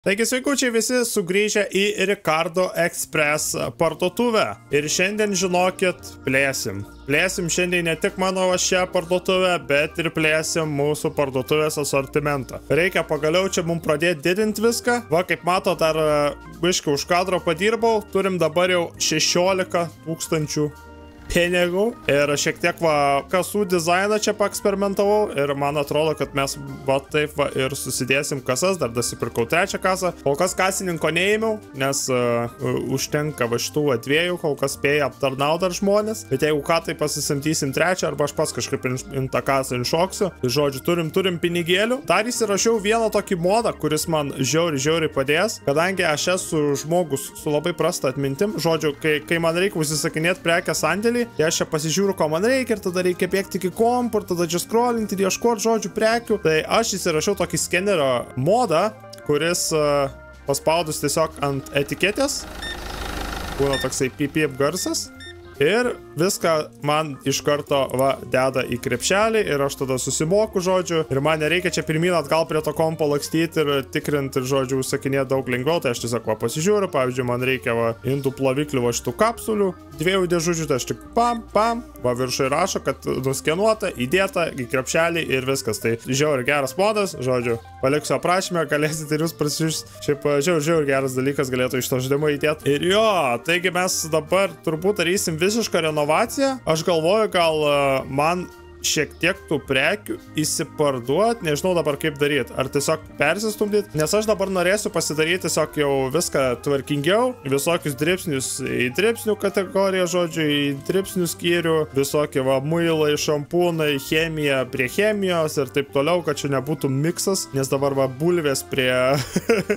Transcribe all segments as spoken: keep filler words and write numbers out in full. Taigi sveikučiai visi sugrįžę į Ricardo Express parduotuvę. Ir šiandien, žinokit, plėsim. Plėsim šiandien ne tik mano šią parduotuvę, bet ir plėsim mūsų parduotuvės asortimentą. Reikia pagaliau čia mums pradėti didinti viską. Va, kaip mato, dar biškai už kadro padirbau. Turim dabar jau šešiolika tūkstančių pinigų. Ir šiek tiek va kasų dizainą čia paeksperimentavau ir man atrodo, kad mes va taip va ir susidėsim kasas, dar dasipirkau trečią kasą. Kol kas kasininko neėmiau, nes uh, užtenka va šitų atvejų, kol kas spėja aptarnau dar žmonės. Bet jeigu ką, tai pasisamdysim trečią arba aš pas kažkaip in, in tą kasą inšoksiu. Žodžiu, turim, turim pinigėlių. Dar įsirašiau vieną tokį modą, kuris man žiauri, žiauri padės, kadangi aš esu žmogus su labai prasta atmintim. Žodžiu, kai, kai man reikia užsisakinėti prekę sandėlį, tai aš čia pasižiūriu, ko man reikia ir tada reikia bėgti iki kompo, tada čia scrollinti ir ieškoti žodžių prekių. Tai aš įsirašiau tokį skenerio modą, kuris uh, paspaudus tiesiog ant etiketės, būna toksai pip-pip garsas. Ir viską man iš karto va deda į krepšelį ir aš tada susimoku, žodžiu. Ir man nereikia čia pirmyn atgal prie to kompo lakstyti ir tikrinti, ir žodžiu, užsakinėti daug lengviau. Tai aš tiesiog va pasižiūriu, pavyzdžiui, man reikia va indų ploviklių va šitų kapsulių, dviejų dėžučių, tai aš tik pam, pam, va viršai rašo, kad nuskenuota, įdėta į krepšelį ir viskas. Tai žiauri geras modas, žodžiu, paliksiu aprašymę, galėsite ir jūs prasižiūrėti. Šiaip žiauri, žiauri geras dalykas, galėtų iš to žaidimo įdėti. Ir jo, taigi mes dabar turbūt darysim viską. Visiška renovacija. Aš galvoju, gal man šiek tiek tų prekių įsiparduot, nežinau dabar kaip daryti, ar tiesiog persistumdyt, nes aš dabar norėsiu pasidaryti tiesiog jau viską tvarkingiau, visokius dripsnius į dripsnių kategoriją, žodžiu, į dripsnių skyrių, visokie va muilai, šampūnai, chemija prie chemijos ir taip toliau, kad čia nebūtų miksas, nes dabar va bulvės prie,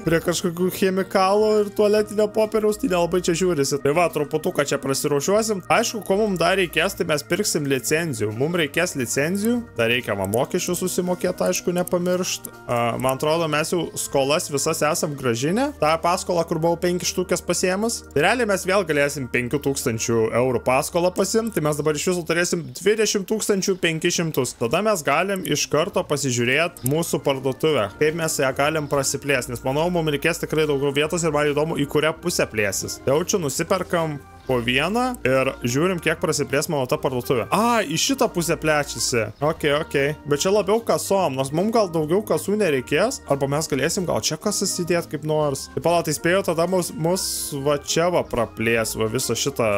prie kažkokių chemikalų ir tualetinio popieriaus, tai nelabai čia žiūrisi. Tai va, truputuką čia prasiruošiuosim. Aišku, ko mums dar reikės, tai mes pirksim licenzijų. Mums reikės licenzijų, dar reikia man mokesčių susimokėti, aišku, nepamiršt. A, man atrodo, mes jau skolas visas esam gražinę. Ta paskola, kur buvau penkias štukes pasiemas. Tai realiai mes vėl galėsim penkių tūkstančių eurų paskolą pasiimti. Tai mes dabar iš viso turėsim dvidešimt tūkstančių penkis šimtus. Tada mes galim iš karto pasižiūrėti mūsų parduotuvę, kaip mes ją galim prasiplėsti. Nes manau, mums reikės tikrai daugiau vietos ir man įdomu, į kurią pusę plėsis. Jau čia nusiperkam po vieną ir žiūrim, kiek prasiplės mano ta parduotuvė. A, į šitą pusę plečiasi. Ok, ok. Bet čia labiau kasom, nors mums gal daugiau kasų nereikės. Arba mes galėsim gal čia kasas įdėti kaip nors. Tai pala, tai spėjau, tada mus, mus va čia va praplės va visą šitą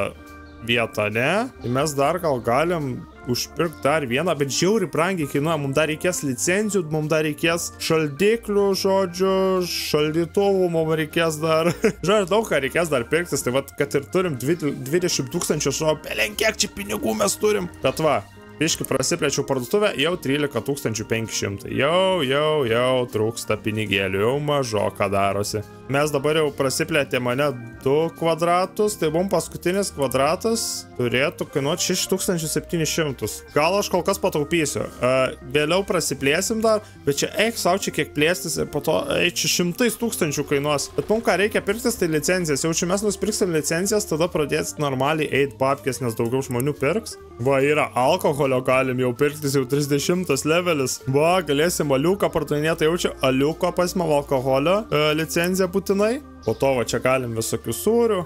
vietą, ne? Tai mes dar gal galim užpirkti dar vieną, bet žiauri brangiai kainuoja. Mums dar reikės licencijų, mums dar reikės šaldiklių, žodžiu, šaldytuvų, mums reikės dar žodžiu, daug ką reikės dar pirktis. Tai vat, kad ir turim dvidešimt tūkstančių, žodžiu, belen kiek čia pinigų mes turim. Bet va, biškai prasiplečiau parduotuvę, jau trylika tūkstančių penki šimtai. Jau, jau, jau trūksta pinigėlių, jau mažo ką darosi. Mes dabar jau prasiplėtė mane du kvadratus, tai mums paskutinis kvadratas turėtų kainuoti šešis tūkstančius septynis šimtus. Gal aš kol kas pataupysiu. Vėliau prasiplėsim dar, bet čia eik sau čia kiek plėstis ir po to eik čia šimtais tūkstančių kainuos. Bet mums ką reikia pirktis, tai licencijas. Jau čia mes nusipirksim licencijas, tada pradėsit normaliai eit babkės, nes daugiau žmonių pirks. Va, yra alkoholio, galim jau pirktis, jau trisdešimtas levelis. Va, galėsim aliuką pardavinėti, jau čia aliuko pasimam alkoholio e, licenciją būtinai. Po to va čia galim visokių sūrių,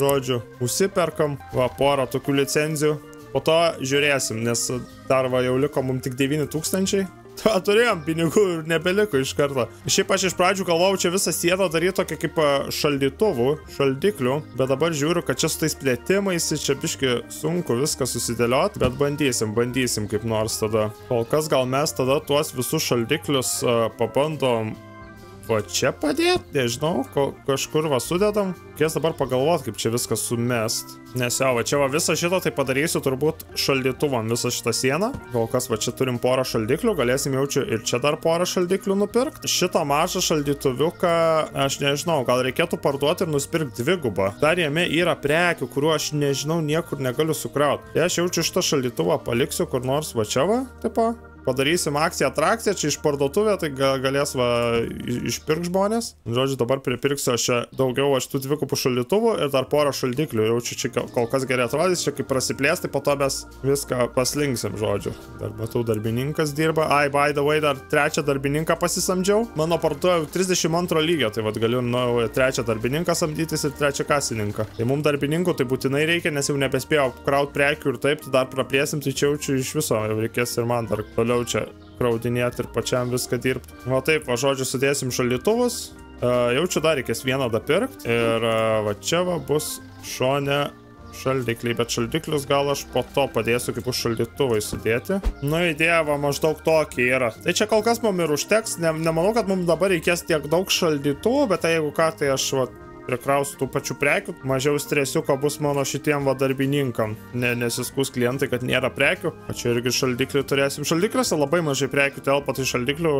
žodžiu, užsiperkam, va, porą tokių licenzijų. Po to žiūrėsim, nes dar va jau liko mums tik devyni tūkstančiai. Turėjom pinigų ir nebeliko iš karto. Šiaip aš iš pradžių galvojau čia visą sieną daryti tokia kaip šaldytuvų, šaldiklių, bet dabar žiūriu, kad čia su tais plėtimais čia biški sunku viską susidėliot, bet bandysim, bandysim kaip nors tada. Kol kas gal mes tada tuos visus šaldiklius uh, pabandom va čia padėt, nežinau, ko, kažkur va sudedam. Kies dabar pagalvot, kaip čia viską sumest. Nes jau, va čia va visą šitą tai padarysiu turbūt šaldytuvam visą šitą sieną. Kol kas va čia turim porą šaldiklių, galėsim jaučiu ir čia dar porą šaldiklių nupirkti. Šitą mažą šaldytuviuką, aš nežinau, gal reikėtų parduoti ir nusipirkti dvigubą. Dar jame yra prekių, kuriuo aš nežinau, niekur negaliu sukrauti. Tai aš jaučiu šitą šaldytuvą paliksiu kur nors va čia va, tipo. Padarysim akciją, atrakciją, čia iš parduotuvė, tai galės va išpirkti žmonės. Žodžiu, dabar pripirksiu aš čia daugiau aš tų dvikupų šaldytuvų ir dar porą šaldiklių. Jau čia kol kas gerai atrodys, čia kaip prasiplėsti, po to mes viską paslinksim, žodžiu. Dar matau, darbininkas dirba. Ai, by the way, dar trečią darbininką pasisamdžiau. Mano parduotuvė jau trisdešimt antro lygio, tai va galiu nu, trečią darbininką samdytis ir trečią kasininką. Tai mums darbininkų tai būtinai reikia, nes jau nebespėjau kraut prekių ir taip, tai dar praplėsim, tai čia jaučiu iš viso, jau reikės ir man dar toliau čia kraudinėti ir pačiam viską dirbti. Va taip, va žodžiu, sudėsim šaldytuvus. Uh, jau čia dar reikės vieną dapirkti. Ir uh, va čia va bus šone šaldikliai, bet šaldiklius gal aš po to padėsiu kaip už šaldytuvai sudėti. Nu, idėja va maždaug tokia yra. Tai čia kol kas mums ir užteks. Ne, nemanau, kad mums dabar reikės tiek daug šaldytuvų, bet tai jeigu ką, tai aš va prikrausiu tų pačių prekių. Mažiau stresiuko bus mano šitiem va darbininkam. Ne, nesiskus klientai, kad nėra prekių. O čia irgi šaldiklių turėsim. Šaldikliuose labai mažai prekių telpa, tai šaldiklių,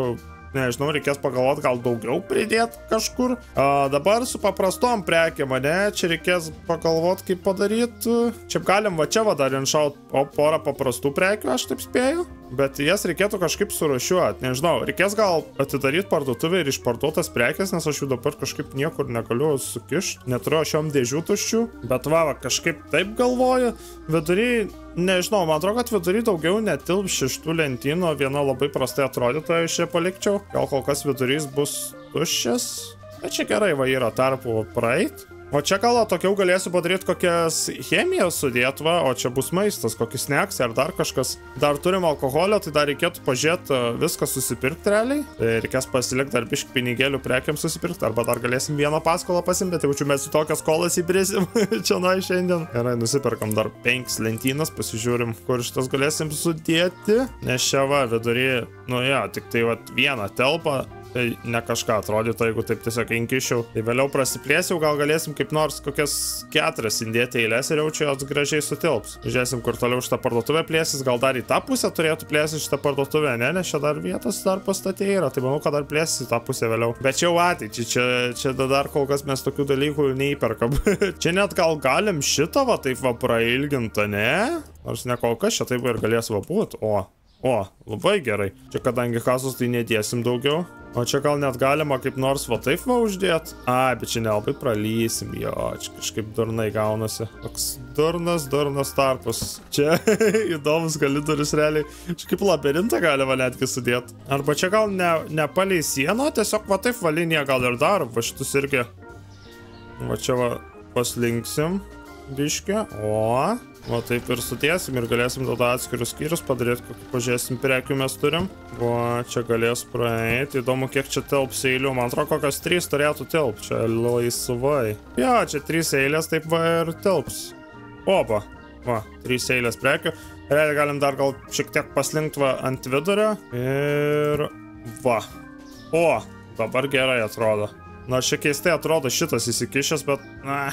nežinau, reikės pagalvoti, gal daugiau pridėti kažkur. A, dabar su paprastom prekiam, ne, čia reikės pagalvoti, kaip padaryti. Čia galim va čia va dar inšaut o porą paprastų prekių, aš taip spėju. Bet jas reikėtų kažkaip surūšiuoti, nežinau, reikės gal atidaryti parduotuvę ir išparduotas prekes, nes aš jų dabar kažkaip niekur negaliu sukišti, neturiu šiom dėžių tuščių, bet va, va kažkaip taip galvoju, vidury, nežinau, man atrodo, kad vidury daugiau netilp šeštų lentyno, viena labai prastai atrodyta, aš čia palikčiau, gal kol kas vidurys bus tuščias, bet čia gerai va yra tarpų praeit. O čia gal tokiau galėsiu padaryti kokias chemijos sudėt, va, o čia bus maistas, kokis snacks ar dar kažkas. Dar turim alkoholio, tai dar reikėtų pažiūrėti viską susipirkti realiai. Tai reikės pasilikti dar biškį pinigėlių prekiam susipirkti, arba dar galėsim vieną paskolą pasimti, tai jaučiu mes su tokias skolas įbrėsim čia na šiandien. Gerai, nusiperkam dar penkias lentynas, pasižiūrim, kur šitas galėsim sudėti. Nes čia va, vidury, nu ja, tik tai va, vieną telpą. Tai ne kažką atrodytų, jeigu taip tiesiog inkišiau. Tai vėliau prasiplėsiu, gal galėsim kaip nors kokias keturias indėti eilės ir jau čia jos gražiai sutilps. Žiūrėsim, kur toliau šitą parduotuvę plėsis, gal dar į tą pusę turėtų plėsis šitą parduotuvę, ne, nes čia dar vietos dar pastatė yra, tai manau, kad dar plėsis į tą pusę vėliau. Bet čia jau ateičiai, čia, čia dar kol kas mes tokių dalykų neįperkam. Čia net gal galim šitą va taip va prailgintą, ne? Nors ne kol kas, čia taip ir galės va būti, o. O, labai gerai. Čia kadangi kasus, tai nedėsim daugiau. O čia gal net galima kaip nors va taip va uždėt. Ai, bet čia nelabai pralysim. Jo, čia kažkaip durnai gaunasi. Toks durnas, durnas tarpus. Čia įdomus kalidorius realiai. Čia kaip labirintą galima netgi sudėt. Arba čia gal ne, ne palei sieną, tiesiog va taip va liniją gal ir dar. Va šitus irgi. Va čia va paslinksim biškį. O. Va taip ir sudėsim ir galėsim tada atskirius skyrius padaryti, kokį pažiūrėsim prekių mes turim. Va, čia galės praeiti. Įdomu, kiek čia telps eilių. Man atrodo, kokios trys turėtų telp. Čia laisvai. Jo, čia trys eilės taip va ir telps. Opa. Va, trys eilės prekių. Realiai galim dar gal šiek tiek paslinkti va ant vidurio. Ir va. O, dabar gerai atrodo. Na, šiek keistai atrodo šitas įsikišęs, bet na,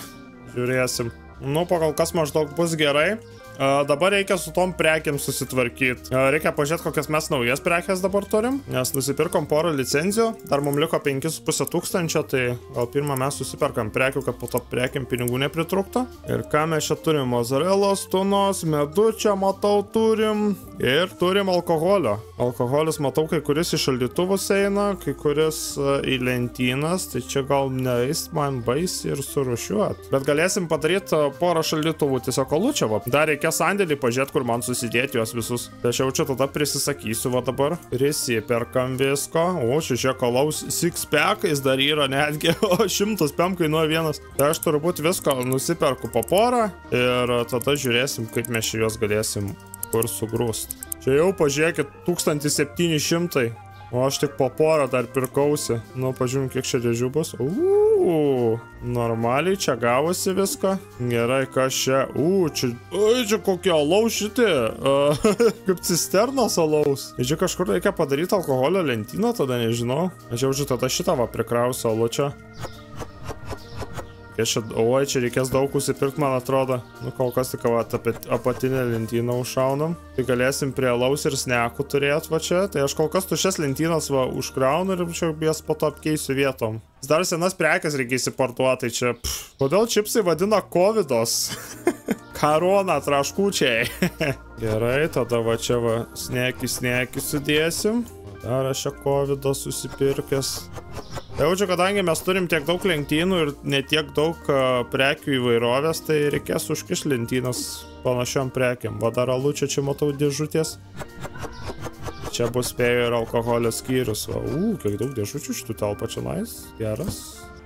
žiūrėsim. Nu, pakal kas maždaug bus gerai. Uh, dabar reikia su tom prekiam susitvarkyti. Uh, reikia pažiūrėti, kokias mes naujas prekes dabar turim. Nes nusipirkom porą licenzijų. Dar mums liko penki su puse tūkstančio, tai gal pirmą mes susiperkam prekių, kad po to prekiam pinigų nepritrūktų. Ir ką mes čia turim? Mozarelos, tunos, medu čia matau turim. Ir turim alkoholio. Alkoholis matau, kai kuris į šaldytuvus eina, kai kuris uh, į lentynas. Tai čia gal neis man baisi ir surušiuot. Bet galėsim padaryti uh, porą šaldytuvų tiesiog alučiavo. Dar reikia sandėlį pažiūrėt, kur man susidėti juos visus. Tačiau čia tada prisisakysiu va dabar. Prisiperkam visko. O, šešia kalaus six pack, jis dar yra netgi. O, šimtas pem kainuoja vienas. Tai aš turbūt visko nusiperku po porą. Ir tada žiūrėsim, kaip mes čia juos galėsim kur sugrūst. Čia jau pažiūrėkit, tūkstantis septyni šimtai. O aš tik po porą dar pirkausi. Nu, pažiūrim, kiek čia dėžių bus. Uuu, normaliai čia gavosi viską. Gerai, kas čia? Uuu, čia... Ai, čia kokie alaus šitie. Kaip cisternos alaus. Čia kažkur reikia padaryti alkoholio lentyną, tada nežinau. Aš jaučiu, tada šitą va prikrausiu alučią. Oi, čia reikės daug užsipirkti, man atrodo. Nu, kol kas tik va, apatinę lentyną užšaunam. Tai galėsim prie alaus ir snekų turėti va čia. Tai aš kol kas tuščias lentynas va užkraunu ir čia jas po to apkeisiu vietom. Dar senas prekes reikia įsiparduoti, tai čia... Pff. Kodėl čipsai vadina kovidos? Karona traškučiai. Gerai, tada va čia va snekį snekį sudėsim. Dar aš čia kovido susipirkęs. Jaučiu, kadangi mes turim tiek daug lentynų ir ne tiek daug prekių įvairovės, tai reikės užkišti lentynas panašiom prekiam. Va dar alučio čia matau dėžutės. Čia bus spėjo ir alkoholio skyrius. Va, uu, kiek daug dėžučių šitų telpa čia nais. Geras.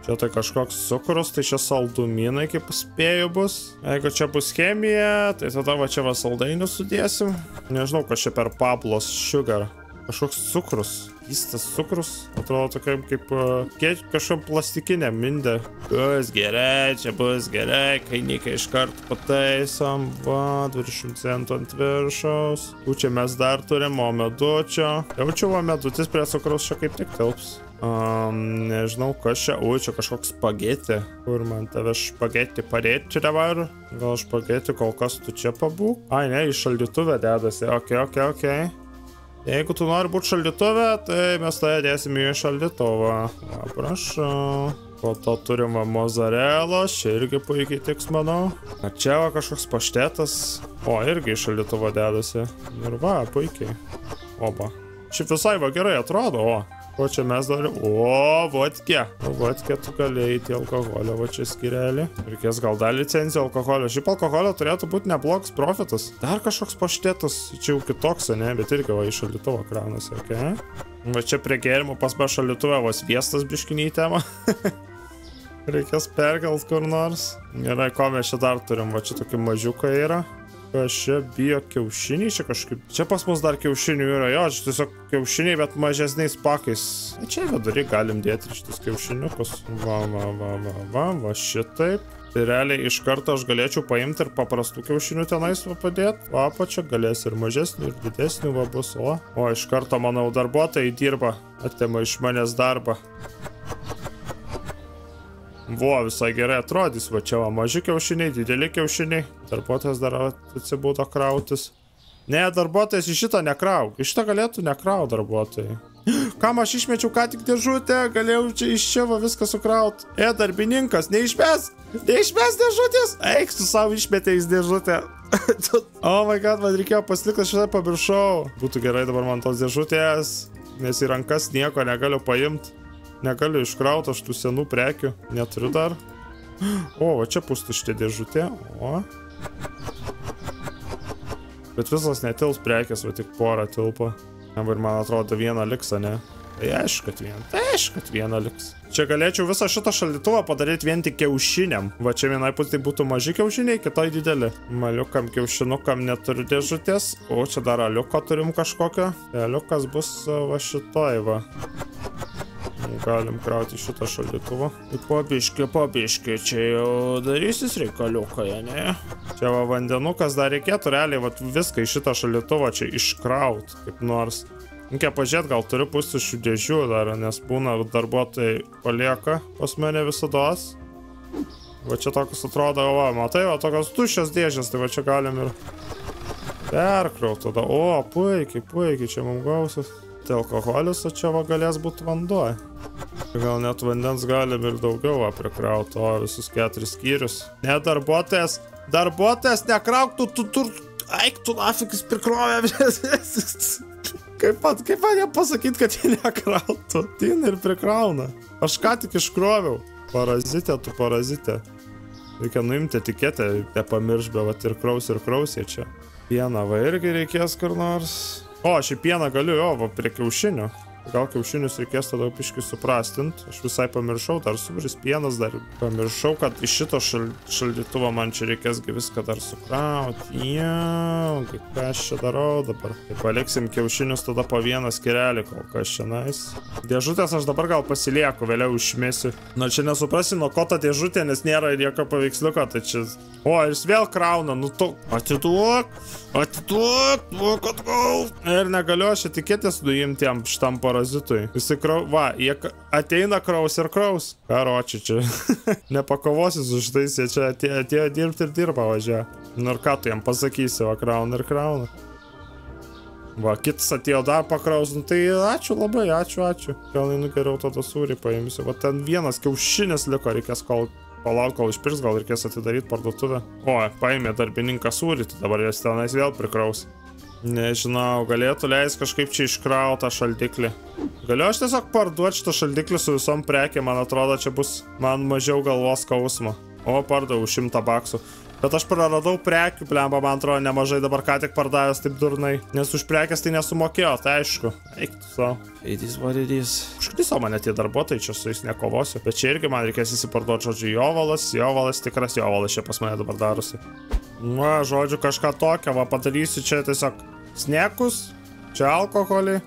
Čia tai kažkoks cukrus, tai čia saldumynai kaip spėjau bus. Jeigu čia bus chemija, tai tada va čia va saldainius sudėsim. Nežinau, kas čia per Pablos Sugar. Kažkoks cukrus. Įstas cukrus. Atrodo tokiam kaip kažkam plastikinė mindė. Bus gerai, čia bus gerai. Kainikai iš karto pataisom. Va, dvidešimt centų ant viršaus. U, čia mes dar turim o medučio. Jaučiu, o medutis prie cukrus čia kaip tik telps. Um, nežinau, kas čia. Ui, čia kažkoks spagetį. Kur man tave spagetį padėti dabar? Gal spagetį kol kas tu čia pabūk? Ai, ne, į šaldytuvę dedasi. Ok, ok, ok. Jeigu tu nori būti šaldytuvę, tai mes tai dėsim į šaldytuvą. Na, prašau. Po to turim va mozzarella, čia irgi puikiai tiks, manau. Na, čia va kažkoks paštetas. O, irgi į šaldytuvą dedasi. Ir va, puikiai. Opa. Šiaip visai va gerai atrodo, o. O čia mes darim... O, vodkė. O, vodkė, tu gali eiti alkoholio. Va čia skirelį. Reikės gal dar licenciją alkoholio. Šiaip alkoholio turėtų būti neblogs profitas. Dar kažkoks paštetas. Čia jau kitoks, ne? Bet irgi va į šaldytuvą kraunasi, ok? Va čia prie gėrimų pas be šaldytuvę va sviestas biškinį į temą. Reikės perkelt kur nors. Gerai, ko mes čia dar turim? Va čia tokie mažiukai yra. Kas čia bijo kiaušiniai čia kažkaip? Čia pas mus dar kiaušinių yra, jo, čia tiesiog kiaušiniai, bet mažesniais pakais. Čia vidurį galim dėti šitus kiaušiniukus. Va, va, va, va, va, va, šitaip. Tai realiai iš karto aš galėčiau paimti ir paprastų kiaušinių tenais va padėti. Va, apačia galės ir mažesnių, ir didesnių va bus, o. O, iš karto, manau, darbuotojai dirba. Atėma iš manęs darbą. Buvo, visai gerai atrodys, va čia va maži kiaušiniai, dideli kiaušiniai. Darbuotojas dar atsibūdo krautis. Ne, darbuotojas iš šito nekrauk, iš šito galėtų nekraut darbuotojai. Kam aš išmečiau ką tik dėžutę, galėjau čia iš čia va viską sukraut. E, darbininkas, neišmes, neišmes dėžutės, eik su savo išmetėjus dėžutę. Oh my god, man reikėjo pasilikti, aš šitą pamiršau. Būtų gerai dabar man tos dėžutės, nes į rankas nieko negaliu paimti. Negaliu iškrauti aš tų senų prekių. Neturiu dar. O, va čia pustuštė dėžutė. O. Bet visas netils prekės, va tik porą tilpo. Ir man atrodo vieną liks, ne? Tai aišku, kad vieną. Tai aišku, kad vieną liks. Čia galėčiau visą šitą šaldytuvą padaryti vien tik kiaušiniam. Va čia vienai pusėj būtų maži kiaušiniai, kitoj dideli. Maliukam kiaušinukam neturiu dėžutės. O, čia dar aliuko turim kažkokio. Aliukas bus va šitoj, va. Galim krauti šitą šaldytuvą. Popiški, popiški, čia jau darysis reikaliukai, ne? Čia va vandenukas dar reikėtų realiai vat viską į šitą šaldytuvą čia iškraut, kaip nors. Reikia pažiūrėt, gal turiu pustuščių dėžių dar, nes būna darbuotojai palieka pas mane visados. Va čia tokius atrodo, va, matai, va tokios tuščios dėžės, tai va čia galim ir perkraut tada. O, puikiai, puikiai, čia mums gausias. Alkoholius, o čia va galės būti vanduo. Gal net vandens galim ir daugiau va prikrauti, o visus keturis skyrius. Ne, darbuotojas, darbuotojas nekrauktų, tu tur... Aik, tu nafikis prikrovė visas. Kaip pat, kaip man jam pasakyt, kad jie nekrautų? Tin ir prikrauna. Aš ką tik iškroviau. Parazitė, tu parazitė. Reikia nuimti etiketę, nepamirš, be vat ir kraus, ir krausė čia. Vieną va irgi reikės kur nors. O, aš į pieną galiu, jo, va, prie kiaušinių. Gal kiaušinius reikės tada piškai suprastint. Aš visai pamiršau, dar sugrįs pienas, dar pamiršau, kad iš šito šal, šaldytuvo man čia reikės viską dar sukrauti. Jau, ką aš čia darau dabar? Tai paliksim kiaušinius tada po vieną skirelį, kol kas čia nais. Dėžutės aš dabar gal pasilieku, vėliau išmėsiu. Na, čia nesuprasi, nuo ko ta dėžutė, nes nėra jokio paveiksliuko, tai čia... O, jis vėl krauna, nu tu... Atiduok, atiduok, duok atgal. Ir negaliu aš etiketės nuimti jam šitam parazitui. Jis įkrau... Va, jie ateina kraus ir kraus. Karoči čia. Nepakovosius už tais, jie čia atėjo dirbti ir dirba važia. Nu ir ką tu jam pasakysi, va, krauna ir krauna. Va, kitas atėjo dar pakraus, nu tai ačiū labai, ačiū, ačiū. Gal einu geriau tada sūrį paimsiu. Va, ten vienas kiaušinis liko, reikės kol... Palauk, kol išpirks, gal reikės atidaryti parduotuvę. O, paėmė darbininką sūryti, dabar jas tenais vėl prikraus. Nežinau, galėtų leisti kažkaip čia iškrautą šaldiklį. Galiu aš tiesiog parduoti šitą šaldiklį su visom prekėm, man atrodo, čia bus man mažiau galvos skausmo. O, pardavau šimtą baksų. Bet aš praradau prekių, plemba, man atrodo, nemažai dabar ką tik pardavęs taip durnai. Nes už prekės tai nesumokėjo, tai aišku. Eik tu savo. It is what it is. Užkniso mane tie darbuotojai, čia su jais nekovosiu. Bet čia irgi man reikės įsiparduoti, žodžiu, jovalas, jovalas, tikras jovalas čia pas mane dabar darosi. Na, žodžiu, kažką tokio, va, padarysiu čia tiesiog snekus, čia alkoholį.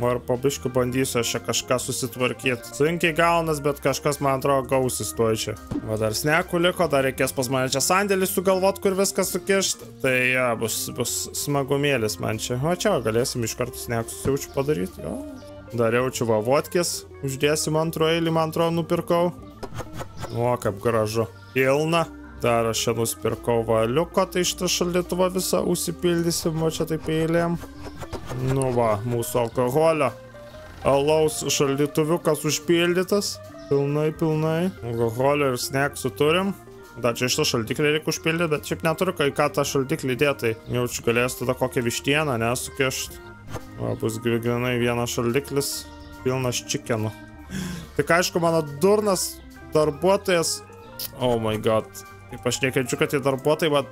Ar po biškių bandysiu aš čia kažką susitvarkyti. Sunkiai gaunas, bet kažkas, man atrodo, gausis tuo čia. Va, dar snekų liko, dar reikės pas mane čia sandėlį sugalvot, kur viską sukišt. Tai, ja, bus, bus smagumėlis man čia. O čia galėsim iš karto snekus jaučiu padaryti. Jo. Dar jaučiu va vodkės. Uždėsim antro eilį, man atrodo, nupirkau. O, kaip gražu. Pilna. Dar aš čia nusipirkau valiuko, tai šitą šaldytuvą visą užsipildysim, o čia taip eilėm. Nu va, mūsų alkoholio. Alaus šaldytuviukas užpildytas. Pilnai, pilnai. Alkoholio ir sneksų turim. Dar čia šitą šaldiklį reikia užpildyti, bet šiaip neturiu kai ką tą šaldiklį dėtai. Jaučiu, galės tada kokią vištieną, nesukešt. Va, bus grinai vienas šaldiklis, pilnas čikenų. Tik aišku, mano durnas darbuotojas. Oh my god. Taip aš nekenčiu, kad tie darbuotojai man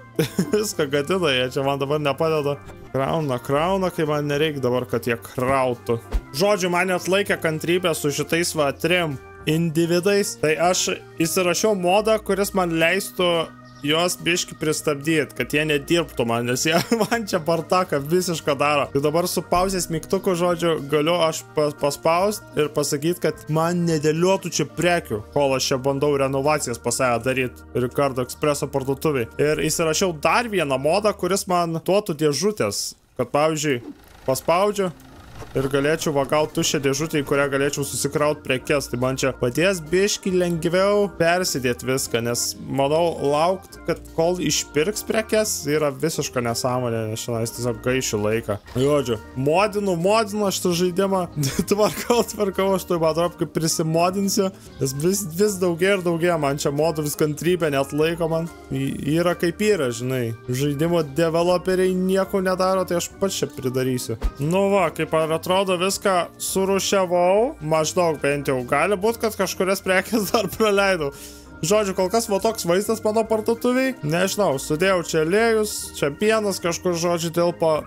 viską gadina, jie čia man dabar nepadeda. Krauna, krauna, kai man nereik dabar, kad jie krautų. Žodžiu, man atlaikė kantrybę su šitais va trim individais. Tai aš įsirašiau modą, kuris man leistų jos biški pristabdyti, kad jie nedirbtų man, nes jie man čia bartaką visišką daro. Tai dabar su pauzės mygtuku, žodžiu, galiu aš paspausti ir pasakyti, kad man nedėliotų čia prekių, kol aš čia bandau renovacijas pas ją daryti Ricardo Expresso parduotuviai. Ir įsirašiau dar vieną modą, kuris man duotų dėžutės, kad pavyzdžiui paspaudžiu ir galėčiau vagaut tuščią dėžutę, į kurią galėčiau susikraut prekes. Tai man čia padės biškį lengviau persidėti viską, nes manau laukt, kad kol išpirks prekes, yra visiška nesąmonė, nes šiandien tiesiog gaišiu laiką. Jodžiu, modinu, modinu aš tą žaidimą. Tvarkau, tvarkau, aš tai man atrodo, kaip prisimodinsiu, nes vis, vis daugiai ir daugiai man čia modų vis kantrybė net laiko man. Y yra kaip yra, žinai. Žaidimo developeriai nieko nedaro, tai aš pats čia pridarysiu. Nu va, kaip ar atrodo viską surušiavau, maždaug bent jau gali būt, kad kažkurias prekės dar praleidau. Žodžiu, kol kas va toks vaizdas mano parduotuviai. Nežinau, sudėjau čia aliejus, čia pienas kažkur, žodžiu, tilpo.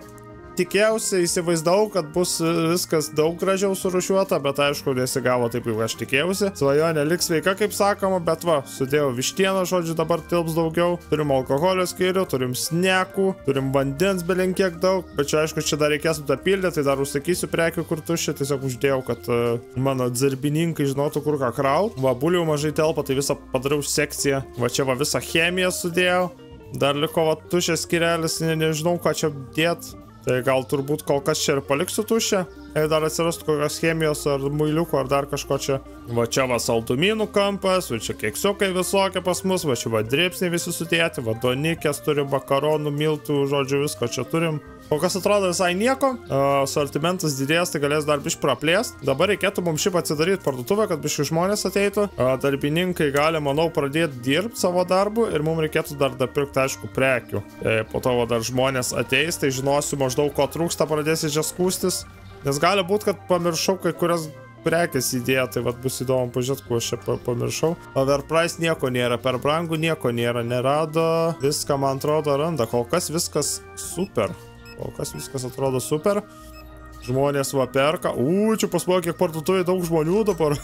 Tikėjausi, įsivaizdavau, kad bus viskas daug gražiau surušiuota, bet aišku, nesigavo taip, kaip aš tikėjausi. Svajonė liks sveika, kaip sakoma, bet va, sudėjau vištieną, žodžiu, dabar tilps daugiau. Turim alkoholio skyrių, turim snekų, turim vandens belin kiek daug, bet čia aišku, čia dar reikės apildyti, tai dar užsakysiu prekių, kur tuščia, tiesiog uždėjau, kad uh, mano dzirbininkai žinotų, kur ką kraut. Va, bulių mažai telpa, tai visą padariau sekciją, va čia va visą chemiją sudėjau, dar liko va tuščias skirelis, ne, nežinau, ką čia dėt. Tai gal turbūt kol kas čia ir paliksiu tušę. Ir dar atsirastų kokios chemijos ar muiliukų ar dar kažko čia. Va čia va saldumynų kampas, va čia keksiukai visokie pas mus, va čia va dripsniai visi sudėti, va donikės turim, makaronų, miltų, žodžiu visko čia turim. Kol kas atrodo visai nieko, sortimentas didės, tai galės dar biškį praplėst. Dabar reikėtų mums šiaip atsidaryti parduotuvę, kad biškį žmonės ateitų. Darbininkai gali, manau, pradėti dirbti savo darbų ir mums reikėtų dar dar pirkti, aišku, prekių. Tai po to dar žmonės ateis, tai žinosiu maždaug, ko trūksta, pradėsiu čia skūstis. Nes gali būt, kad pamiršau kai kurias prekės idėją, tai vat bus įdomu pažiūrėti, kuo aš čia pamiršau. Overprice nieko nėra, per brangų nieko nėra, nerado. Viską, man atrodo, randa. Kol kas viskas super. Kol kas viskas atrodo super. Žmonės va perka. Uu, čia pas mane kiek parduotuvėje daug žmonių dabar.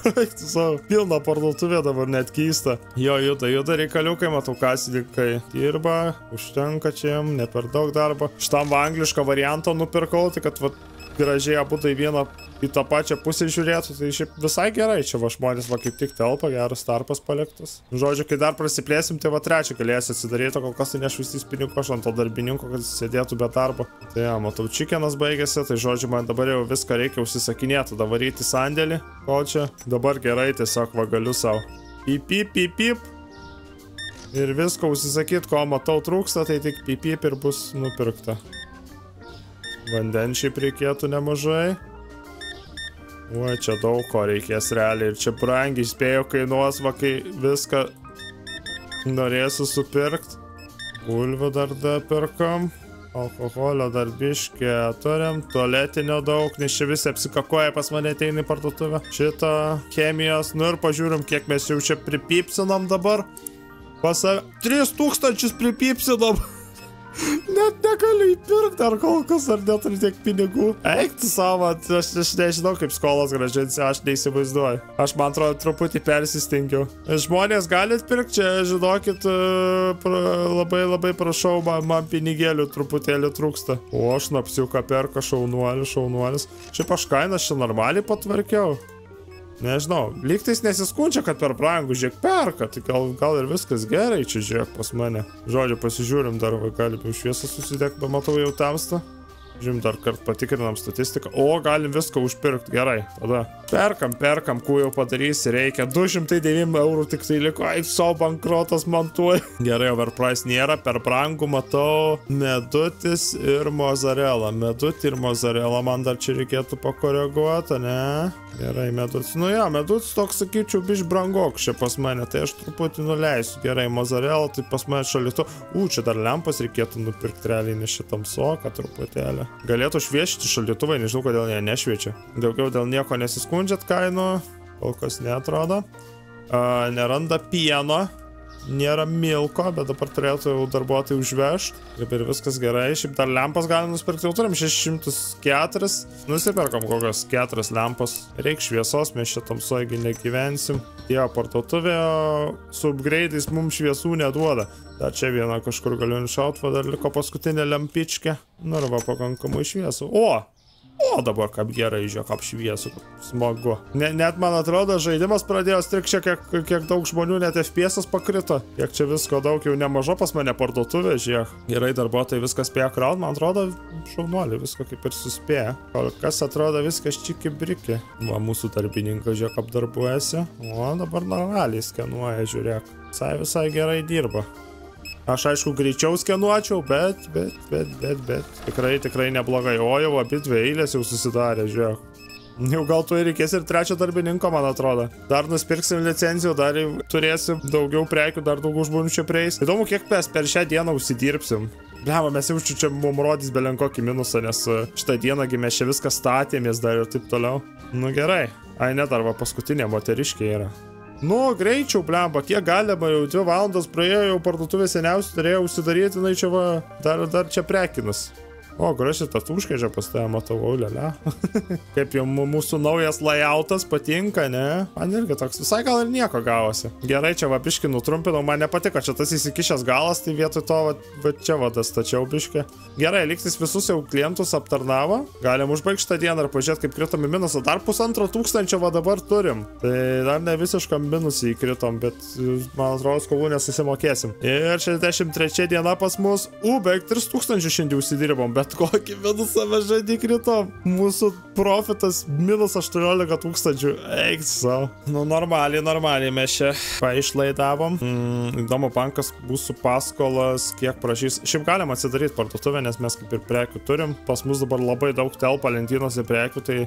Pilna parduotuvė dabar, net keista. Jo, juda, juda reikaliukai, matau, kasininkai dirba. Užtenka čia, ne per daug darbo. Šitam va anglišką variantą nupirkau, tai kad va gražiai abu tai vieną į tą pačią pusę žiūrėtų, tai šiaip visai gerai. Čia va žmonės va kaip tik telpa, geras tarpas paliktas. Žodžiu, kai dar prasiplėsim, tai va trečią galėsiu atsidaryti, kol kas tai nešvaistys pinigų aš ant to darbininko, kad jis sėdėtų be darbo. Tai ja, matau, čikenas baigėsi, tai žodžiu, man dabar jau viską reikia užsisakinėti, davaryti sandėlį. O čia dabar gerai, tiesiog va galiu savo. Pip, pip, pip, pip. Ir viską užsisakyti, ko matau trūksta, tai tik pip, pip ir bus nupirkta. Vandenčiai reikėtų nemažai. Oi, čia daug ko reikės realiai ir čia brangiai spėjo kainuos, va kai viską Norėsiu supirkt. Bulvių dar perkam. Alkoholio dar biškį turim. Tualetinio daug, nes čia visi apsikakoja pas mane ateina į parduotuvę. Šitą chemijos. Nu ir pažiūrim, kiek mes jau čia pripipsinam dabar. Pasa... tris tūkstančius pripipsinam. Net negaliu įpirkti ar kol kas, ar neturiu tiek pinigų. Eik tu savo, aš, aš nežinau kaip skolas grąžinsiu, aš neįsivaizduoju. Aš man atrodo truputį persistengiau. Žmonės galit pirkti, čia žinokit, pra, labai labai prašau, man, man pinigėlių truputėlį trūksta. O aš napsiuką perka, šaunuolis, šaunuolis. Šiaip aš kainas čia normaliai patvarkiau. Nežinau, lygtais nesiskundžia, kad per brangų, žiūrėk, perka, tai gal, gal ir viskas gerai čia, žiūrėk, pas mane. Žodžiu, pasižiūrim dar, galim jau šviesą susidėk, matau jau tamsta. Žiūrim, dar kart patikrinam statistiką. O, galim viską užpirkti, gerai, tada. Perkam, perkam, kuo jau padarysi, reikia. du šimtai devyni eurų tik tai liko, ai, savo bankrotas man tuoj. Gerai, overprice nėra, per brangų matau medutis ir mozzarella. Medutį ir mozzarella man dar čia reikėtų pakoreguoti, ne? Gerai, medutis. Nu ja, medutis toks, sakyčiau, biš brangok čia pas mane, tai aš truputį nuleisiu. Gerai, mozzarella, tai pas mane šalia to. U, čia dar lempas reikėtų nupirkti realiai, nes šitam soką truputėlį. Galėtų šviešti šaldytuvai, nežinau, kodėl jie nešviečia. Daugiau dėl nieko nesiskundžiat kainų, kol kas neatrodo. A, neranda pieno, nėra milko, bet dabar turėtų jau darbuotojai užvežti. Kaip ir viskas gerai, šiaip dar lempas galim nusipirkti, jau turim šešis šimtus keturis. Nusiperkam kokios keturias lempas. Reik šviesos, mes čia tamsoigi negyvensim. Tie parduotuvė su upgrade'ais mums šviesų neduoda. Dar čia viena kažkur galiu nušaut, va dar liko paskutinė lempičkė. Nu arba pakankamai šviesų. O! O dabar kaip gerai, žiūrėk, apšviesu. Smagu. Ne, net man atrodo, žaidimas pradėjo strikščia, kiek, kiek daug žmonių, net F P S'as pakrito. Kiek čia visko daug, jau nemažo pas mane parduotuvė, žiūrėk. Gerai, darbuotojai viską spėja kraut, man atrodo, šaunuolį viską kaip ir suspėja. Kol kas atrodo viskas čiki briki. Va, mūsų darbininkas, žiūrėk, apdarbuojasi. O dabar normaliai skenuoja, žiūrėk. Visai visai gerai dirba. Aš aišku greičiau skenuočiau, bet, bet, bet, bet, bet. Tikrai, tikrai neblogai. O jau abi dvi eilės jau susidarė, žiūrėk. Jau gal tu reikės ir trečio darbininko, man atrodo. Dar nuspirksim licencijų, dar turėsim daugiau prekių, dar daugiau žmonių čia prieis. Įdomu, kiek mes per šią dieną užsidirbsim. Blema, mes jau čia mum rodys belenkokį minusą, nes šitą dienągi mes čia viską statėmės dar ir taip toliau. Nu gerai. Ai, net arba paskutinė moteriškė yra. Nu, greičiau, blemba, kiek galima, jau dvi valandas praėjo, jau parduotuvė seniausiai turėjo užsidaryti, na, čia va, dar, dar čia prekinas. O, gražiai tas užkėžė pas tave, matau, o, lele. Kaip jau mūsų naujas layoutas patinka, ne? Man irgi toks, visai gal ir nieko gavosi. Gerai, čia va, biškį nutrumpinau, man nepatiko, čia tas įsikišęs galas, tai vietoj to, va, va čia va, tas tačiau biškį. Gerai, liktis visus jau klientus aptarnavo. Galim užbaigti šitą dieną ir pažiūrėti, kaip kritom į minusą. Dar pusantro tūkstančio va dabar turim. Tai dar ne visiškam minusį įkritom, bet, man atrodo, skolų nesusimokėsim. Ir šešiasdešimt trečia diena pas mus. U, beveik tris tūkstančius šiandien užsidirbom, bet kokį minusą mes žadį kritom. Mūsų profitas minus aštuoniolika tūkstančių. Eik savo. Nu, normaliai, normaliai mes čia paišlaidavom. Mm, įdomu, bankas mūsų paskolas, kiek prašys. Šiaip galim atsidaryti parduotuvę, nes mes kaip ir prekių turim. Pas mus dabar labai daug telpa lentynos į prekių, tai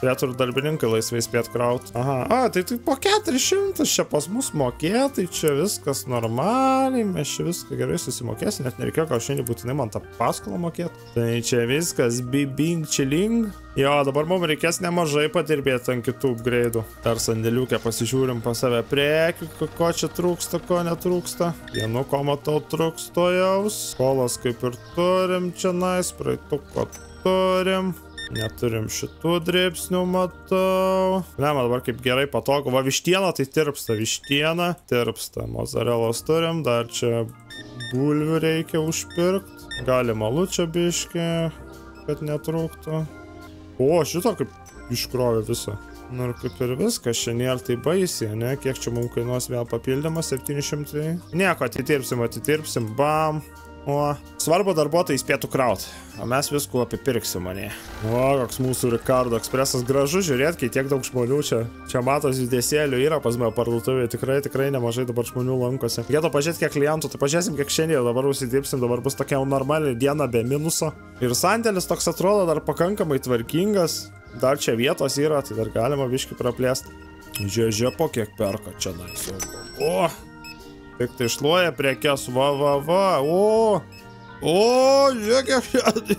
turėtų ir darbininkai laisvai spėt kraut. Aha, a, tai, tai po keturis šimtus čia pas mus mokėtai, čia viskas normaliai, mes čia viską gerai susimokėsim, net nereikėjo gal šiandien būtinai man tą paskolą mokėti. Tai čia viskas, bibing, chilling. Jo, dabar mums reikės nemažai padirbėti ant kitų upgrade'ų. Dar sandėliukę pasižiūrim pas save prekių, ko čia trūksta, ko netrūksta. Vienu, ko matau, trūkstojaus. Skolas kaip ir turim čia, nais, praeituko turim. Neturim šitų dripsnių, matau. Ne, man dabar kaip gerai patogu. Va, vištiena, tai tirpsta. Vištiena, tirpsta. Mozzarellos turim. Dar čia bulvių reikia užpirkt. Galim alų čia biškį, kad netrūktų. O, šito kaip iškrovė visą. Nu ir kaip ir viskas, čia nėra tai baisiai, ne? Kiek čia mums kainuos vėl papildymas? septyni šimtai. Nieko, atitirpsim, atitirpsim. Bam. O, svarbu darbuotojai spėtų kraut, o mes visko apipirksim, mane. O, koks mūsų Ricardo Expressas gražu, žiūrėt, kai tiek daug žmonių čia. Čia matos judesėlių yra pas mane parduotuvėje, tikrai, tikrai nemažai dabar žmonių lankosi. Gėdo pažiūrėt, kiek klientų, tai pažiūrėsim, kiek šiandien dabar užsidirbsim, dabar bus tokia normali diena be minuso. Ir sandėlis toks atrodo dar pakankamai tvarkingas, dar čia vietos yra, tai dar galima biškį praplėsti. Žiūrėt, po kiek perka čia, nais. O, Piktai šluoja prekes, va, va, va, o, o, žiūrėkit,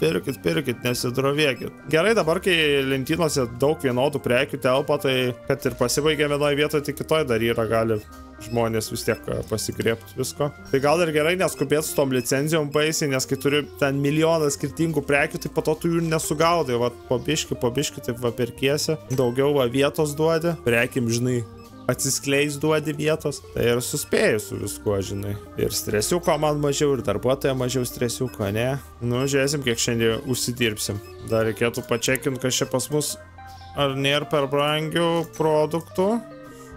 pirkit, pirkit, nesidrovėkit. Gerai, dabar, kai lentynose daug vienodų prekių telpa, tai kad ir pasibaigia vienoje vietoje, tai kitoje dar yra gali žmonės vis tiek pasigrėpti visko. Tai gal ir gerai neskubėti su tom licenzijom baisiai, nes kai turi ten milijoną skirtingų prekių, tai po to tu jų nesugaudai. Va, po biški, po biški, taip va pirkiesi. Daugiau va vietos duodi. Prekim, žinai, atsiskleis duodi vietos. Tai ir suspėjai su viskuo, žinai. Ir stresiuko man mažiau, ir darbuotojo mažiau stresiuko, ne? Nu, žiūrėsim, kiek šiandien užsidirbsim. Dar reikėtų pačekinti, kas čia pas mus ar nėra per brangių produktų.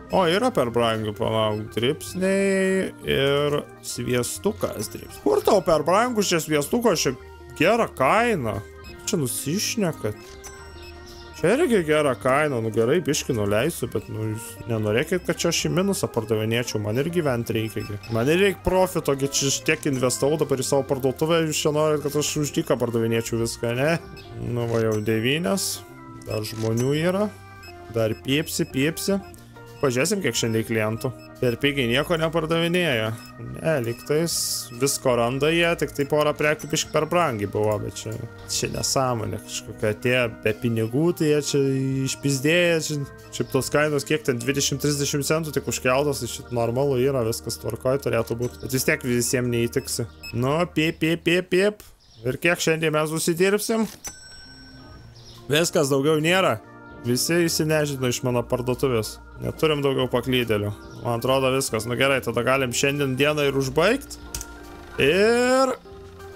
O, yra per brangių, palauk, dripsniai ir sviestukas dripsniai. Kur tau per brangių šie sviestuko, šia gera kaina? Čia nusišnekat. Čia irgi gera kaina, nu gerai, biškį nuleisiu, bet nu jūs nenorėkit, kad čia aš į minusą pardavinėčiau, man ir gyventi reikia. Man ir reikia profito, gi čia tiek investavau dabar į savo parduotuvę, jūs čia norit, kad aš už dyką pardavinėčiau viską, ne? Nu va jau devynias, dar žmonių yra, dar piepsi, piepsi. Pažiūrėsim, kiek šiandien klientų. Per pigiai nieko nepardavinėja. Ne, liktais visko randa jie, tik tai porą prekių biškai per brangiai buvo, bet čia, čia nesąmonė kažkokia. Tie be pinigų, tai jie čia išpizdėja. Čia, čia tos kainos kiek ten dvidešimt trisdešimt centų tik užkeltos, tai šit normalu yra, viskas tvarkoj turėtų būti. Bet vis tiek visiems neįtiksi. Nu, piep, piep, piep, piep. Ir kiek šiandien mes užsidirbsim? Viskas, daugiau nėra. Visi įsinežino iš mano parduotuvės. Neturim daugiau paklydėlių. Man atrodo viskas. Nu gerai, tada galim šiandien dieną ir užbaigti. Ir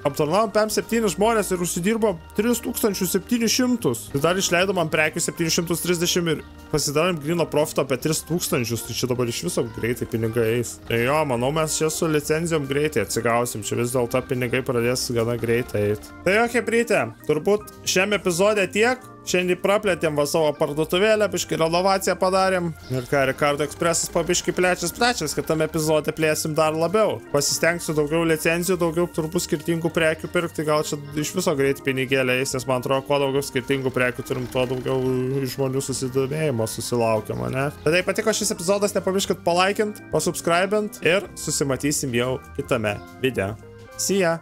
aptarnavom penkiasdešimt septynis žmonės ir užsidirbo tris tūkstančius septynis šimtus. Tai dar išleidom ant prekių septynis šimtus trisdešimt ir pasidarėm grino profito apie tris tūkstančius. Tai čia dabar iš viso greitai pinigai eis. Tai jo, manau, mes čia su licencijom greitai atsigausim. Čia vis dėlto pinigai pradės gana greitai eiti. Tai jo, hebrytė, turbūt šiam epizode tiek. Šiandien praplėtėm va savo parduotuvėlę, biškai renovaciją padarėm. Ir ką, Ricardo Expressas pabiškai plečias plečias, kad tam epizode plėsim dar labiau. Pasistengsiu daugiau licencijų, daugiau turbūt skirtingų prekių pirkti, gal čia iš viso greit pinigėlė eis, nes man atrodo, kuo daugiau skirtingų prekių turim, tuo daugiau žmonių susidomėjimo susilaukiama, ne? Tad jei patiko šis epizodas, nepamirškit palaikint, pasubscribint ir susimatysim jau kitame video. See ya!